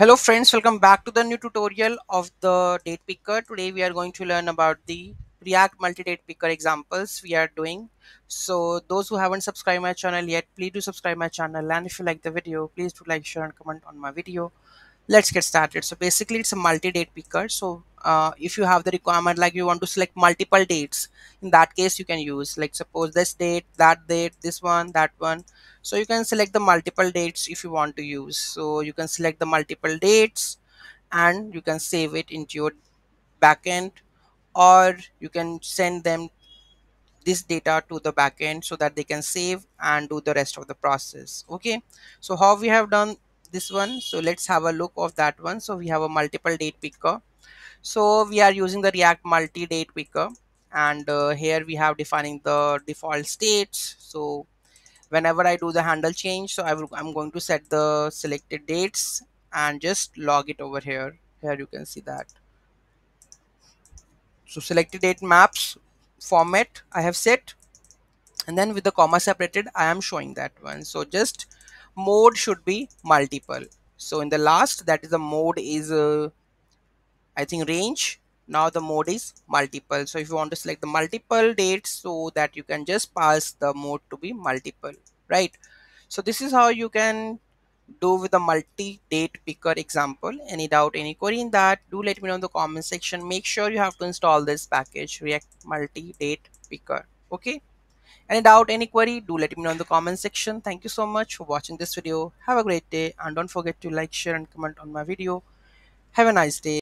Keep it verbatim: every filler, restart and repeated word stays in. Hello friends, welcome back to the new tutorial of the date picker. Today we are going to learn about the React multi date picker examples we are doing. So those who haven't subscribed my channel yet, please do subscribe my channel, and if you like the video, please do like, share and comment on my video. Let's get started. So basically it's a multi date picker. So uh, if you have the requirement like you want to select multiple dates, in that case you can use like suppose this date, that date, this one, that one. So you can select the multiple dates if you want to use. So you can select the multiple dates and you can save it into your backend, or you can send them this data to the backend so that they can save and do the rest of the process. Okay, so how we have done this one. So let's have a look of that one. So we have a multiple date picker. So we are using the React multi date picker, and uh, here we have defining the default states. So whenever I do the handle change, so I will, I'm going to set the selected dates and just log it over here. Here you can see that. So selected date maps format I have set, and then with the comma separated I am showing that one. So just mode should be multiple. So in the last, that is the mode is uh, I think range. Now the mode is multiple. So if you want to select the multiple dates, so that you can just pass the mode to be multiple, right? So this is how you can do with the multi date picker example. Any doubt, any query in that, do let me know in the comment section. Make sure you have to install this package, React multi date picker. Okay, any doubt, any query, do let me know in the comment section. Thank you so much for watching this video. Have a great day, and don't forget to like, share and comment on my video. Have a nice day.